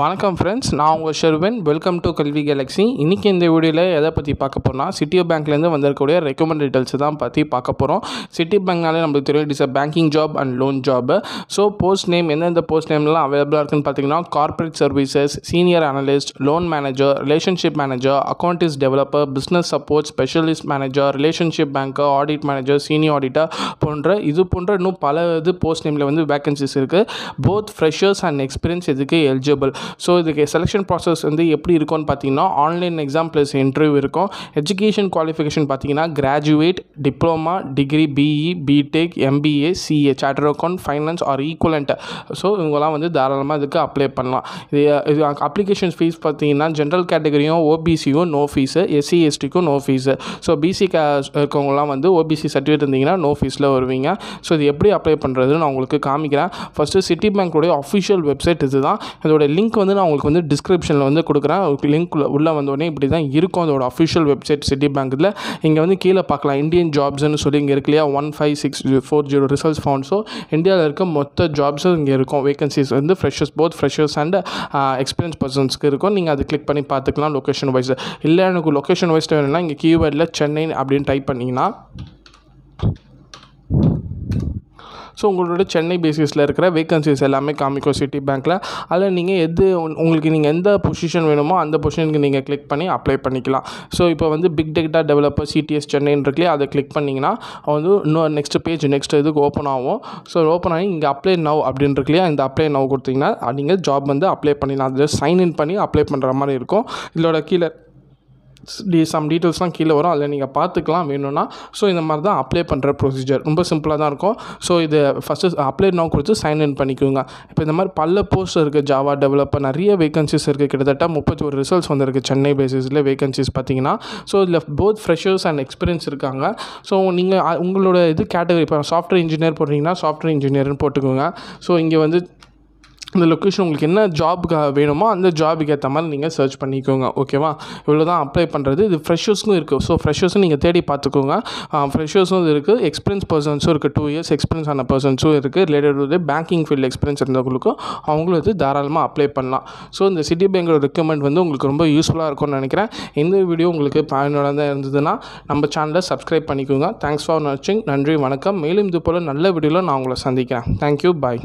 வணக்கம் ஃப்ரெண்ட்ஸ், நான் உங்கள் Sherwan. Welcome to Kalvi Galaxy. இன்றைக்கி இந்த வீடியோவில் எதை பற்றி பார்க்க போகிறோம்னா, சிட்டி பேங்க்லேருந்து வந்திருக்கக்கூடிய ரெக்கமெண்ட் டீட்டெயில்ஸ் தான் பற்றி பார்க்க போகிறோம். சிட்டி பேங்க்னாலே நம்மளுக்கு தெரியும், it is a banking job and loan job. So post name எந்தெந்த போஸ்ட் நேம்லாம் அவைலபிளாக இருக்குன்னு பார்த்தீங்கன்னா, corporate services, senior analyst, loan manager, relationship manager, accounts developer, business support specialist manager, relationship banker, audit manager, senior auditor போன்ற இது இன்னும் பல இது போஸ்ட் நேமில் வந்து வேகன்சிஸ் இருக்குது. போத் ஃப்ரெஷர்ஸ் அண்ட் எக்ஸ்பீரியன்ஸ் இதுக்கு எலிஜிபிள். ஸோ இதுக்கு செலெக்ஷன் ப்ராசஸ் வந்து எப்படி இருக்கும்னு பார்த்தீங்கன்னா, ஆன்லைன் எக்ஸாம் ப்ளஸ் இன்டர்வியூ இருக்கும். எஜுகேஷன் குவாலிஃபிகேஷன் பார்த்தீங்கன்னா, graduate, diploma, degree, BE, BTech, MBA, CA, charter account, finance or equivalent. So இவங்கெல்லாம் வந்து தாராளமாக இதுக்கு அப்ளை பண்ணலாம். இது அப்ளிகேஷன் ஃபீஸ் பார்த்தீங்கன்னா, ஜென்ரல் கேட்டகரியும் ஓபிசியும் நோ ஃபீஸு, எஸ்சி எஸ்டிக்கும் நோ ஃபீஸு. ஸோ பிசி இருக்கவங்களாம் வந்து ஓபிசி சர்டிஃபிகேட் இருந்தீங்கன்னா நோ ஃபீஸில் வருவீங்க. ஸோ இது எப்படி அப்ளை பண்ணுறதுன்னு நான் உங்களுக்கு காமிக்கிறேன். ஃபஸ்ட்டு சிட்டி பேங்க்குடைய அஃபிஷியல் வெப்சைட் இது தான். இதோட லிங்க் வந்து நான் உங்களுக்கு வந்து டிஸ்கிரிப்ஷனில் வந்து கொடுக்குறேன். லிங்க் உள்ளே வந்தோடனே இப்படி தான் இருக்கும் அதோட அஃபிஷியல் வெப்சைட் சிட்டி பேங்க்கில். இங்கே வந்து கீழே பார்க்கலாம், இந்தியன் ஜாப்ஸ்ன்னு சொல்லி இங்கே இருக்கு இல்லையா, 15640 ரிசல்ட்ஸ் ஃபவுண்ட். ஸோ இந்தியாவில் இருக்க மொத்த ஜாப்ஸும் இங்கே இருக்கும். வேகன்சிஸ் வந்து freshers, both freshers and experience பர்சன்ஸ்க்கு இருக்கும். நீங்கள் அது கிளிக் பண்ணி பார்த்துக்கலாம் லொக்கேஷன் வைஸ். இல்லை எனக்கு லொக்கேஷன் வைஸ் வேணும்னா இங்கே கீவேர்டில் சென்னை அப்படின்னு டைப் பண்ணிங்கன்னா, ஸோ உங்களோட சென்னை பேசிஸில் இருக்கிற வேகன்சிஸ் எல்லாமே காமிக்கும் சிட்டி பேங்க்கில். அதில் நீங்கள் உங்களுக்கு நீங்கள் எந்த பொசிஷன் வேணுமோ அந்த பொசிஷனுக்கு நீங்கள் கிளிக் பண்ணி அப்ளை பண்ணிக்கலாம். ஸோ இப்போ வந்து பிக் டேட்டா டெவலப்பர் சிடிஎஸ் சென்னைன்னு இருக்குல்லையே, அதை கிளிக் பண்ணிங்கன்னா வந்து இன்னொரு நெக்ஸ்ட் பேஜ் நெக்ஸ்ட் இதுக்கு ஓப்பன் ஆகும். ஸோ ஓப்பன் ஆகி இங்கே அப்ளை நவ் அப்படின்னு இருக்குல்லையா, இந்த அப்ளை நவ் கொடுத்தீங்கன்னா நீங்கள் ஜாப் வந்து அப்ளை பண்ணிடலாம். அது சைன்இன் பண்ணி அப்ளை பண்ணுற மாதிரி இருக்கும். இதோட கீழே சம் டீட்டெயில்ஸ்லாம் கீழே வரும், அதில் நீங்கள் பார்த்துக்கலாம் வேணும்னா. ஸோ இந்த மாதிரி தான் அப்ளை பண்ணுற ப்ரொசீஜர் ரொம்ப சிம்பிளாக தான் இருக்கும். ஸோ இது ஃபஸ்ட்டு அப்ளை நவ் கொடுத்து சைன்இன் பண்ணிக்கோங்க. இப்போ இந்த மாதிரி பல போஸ்ட் இருக்குது, ஜாவா டெவலப்பர் நிறைய வேகன்சிஸ் இருக்குது. கிட்டத்தட்ட 31 ரிசல்ட்ஸ் வந்திருக்கு சென்னை பேசிஸில் வேகன்சிஸ் பார்த்தீங்கன்னா. ஸோ இதில் போத் ஃப்ரெஷர்ஸ் அண்ட் எக்ஸ்பீரியன்ஸ் இருக்காங்க. ஸோ நீங்கள் உங்களோட இது கேட்டகரி, இப்போ சாஃப்ட்வேர் இன்ஜினியர் போடுறீங்கன்னா சாஃப்ட்வேர் இன்ஜினியர்னு போட்டுக்கோங்க. ஸோ இங்கே வந்து இந்த லொக்கேஷன் உங்களுக்கு என்ன ஜாபுக்கு வேணுமோ அந்த ஜாபுக்கு ஏற்ற மாதிரி நீங்கள் சர்ச் பண்ணிக்கோங்க. ஓகேவா, இவ்வளோ தான் அப்ளை பண்ணுறது. இது ஃப்ரெஷர்ஸ்க்கும் இருக்குது. ஸோ ஃப்ரெஷர்ஸும் நீங்கள் தேடி பார்த்துக்கோங்க. ஃப்ரெஷர்ஸும் இருக்குது, எக்ஸ்பீரியன்ஸ் பர்சன்ஸும் இருக்குது, 2 இயர்ஸ் எக்ஸ்பீரியன்ஸ் ஆன பர்சன்ஸும் இருக்குது. Related to banking field experience இருந்தவங்களுக்கும் அவங்களும் இது தாராளமாக அப்ளை பண்ணலாம். ஸோ இந்த சிட்டி பேங்கோட ரெக்கமெண்ட் வந்து உங்களுக்கு ரொம்ப யூஸ்ஃபுல்லாக இருக்கும்னு நினைக்கிறேன். இந்த வீடியோ உங்களுக்கு பயனுள்ளதாக இருந்ததுன்னா நம்ம சேனலை சப்ஸ்கிரைப் பண்ணிக்கோங்க. தேங்க்ஸ் ஃபார் வாட்சிங். நன்றி, வணக்கம். மேலும் இது போல் நல்ல வீடியோவில் நான் உங்களை சந்திக்கிறேன். தேங்க்யூ, பாய்.